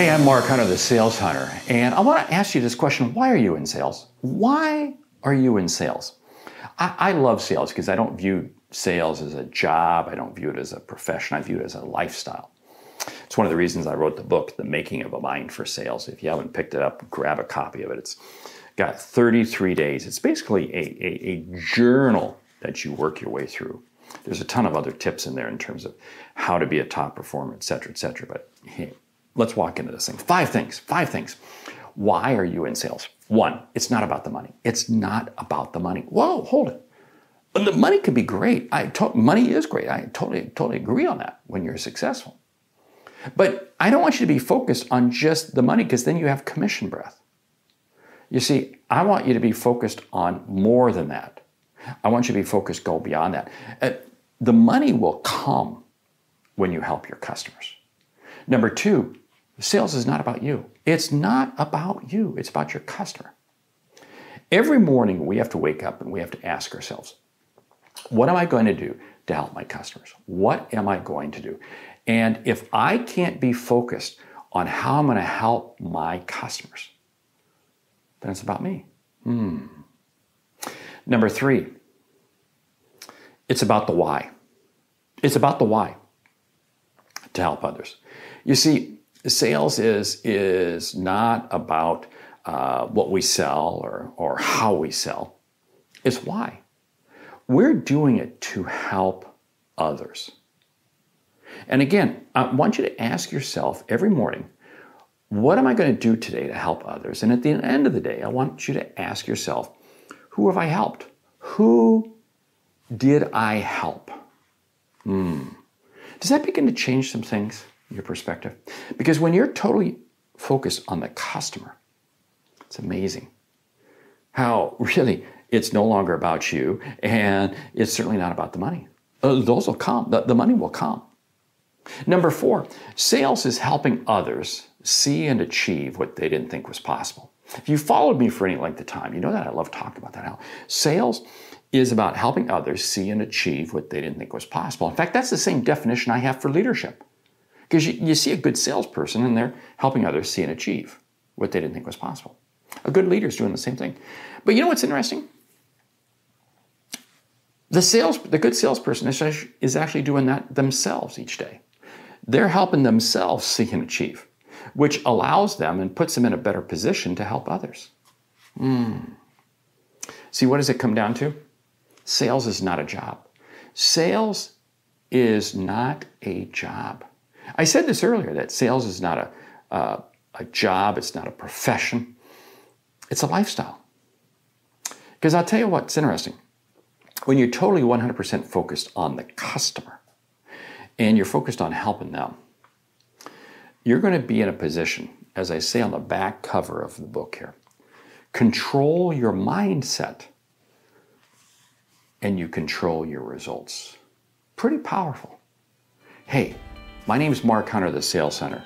Hey, I'm Mark Hunter, the Sales Hunter, and I want to ask you this question. Why are you in sales? Why are you in sales? I love sales because I don't view sales as a job. I don't view it as a profession. I view it as a lifestyle. It's one of the reasons I wrote the book, The Making of a Mind for Sales. If you haven't picked it up, grab a copy of it. It's got 33 days. It's basically a journal that you work your way through. There's a ton of other tips in there in terms of how to be a top performer, et cetera, but hey, let's walk into this thing. Five things. Why are you in sales? One, it's not about the money. It's not about the money. Whoa, hold it. The money can be great. Money is great. I totally agree on that when you're successful. But I don't want you to be focused on just the money because then you have commission breath. You see, I want you to be focused on more than that. I want you to be focused, go beyond that. The money will come when you help your customers. Number two, sales is not about you. It's not about you. It's about your customer. Every morning we have to wake up and we have to ask ourselves, what am I going to do to help my customers? What am I going to do? And if I can't be focused on how I'm going to help my customers, then it's about me. Number three, it's about the why. It's about the why to help others. You see, sales is not about what we sell or how we sell. It's why. We're doing it to help others. And again, I want you to ask yourself every morning, what am I going to do today to help others? And at the end of the day, I want you to ask yourself, who have I helped? Who did I help? Does that begin to change some things, your perspective? Because when you're totally focused on the customer, it's amazing how really it's no longer about you, and it's certainly not about the money. Those will come. The money will come. Number four, sales is helping others see and achieve what they didn't think was possible. If you followed me for any length of time, you know that I love talking about that. How sales is about helping others see and achieve what they didn't think was possible. In fact, that's the same definition I have for leadership. Because you see a good salesperson and they're helping others see and achieve what they didn't think was possible. A good leader is doing the same thing. But you know what's interesting? The good salesperson is actually doing that themselves each day. They're helping themselves see and achieve, which allows them and puts them in a better position to help others. See, what does it come down to? Sales is not a job. Sales is not a job. I said this earlier, that sales is not a job, it's not a profession. It's a lifestyle. Because I'll tell you what's interesting. When you're totally 100% focused on the customer and you're focused on helping them, you're going to be in a position, as I say on the back cover of the book here, control your mindset and you control your results. Pretty powerful. Hey, my name is Mark Hunter, the Sales Hunter.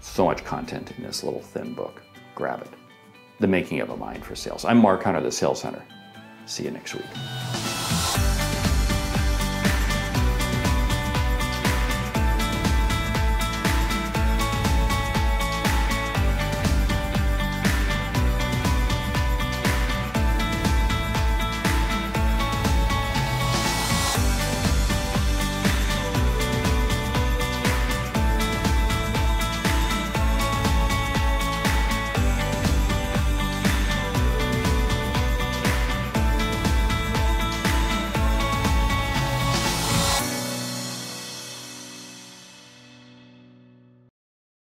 So much content in this little thin book. Grab it. The Making of a Mind for Sales. I'm Mark Hunter, the Sales Hunter. See you next week.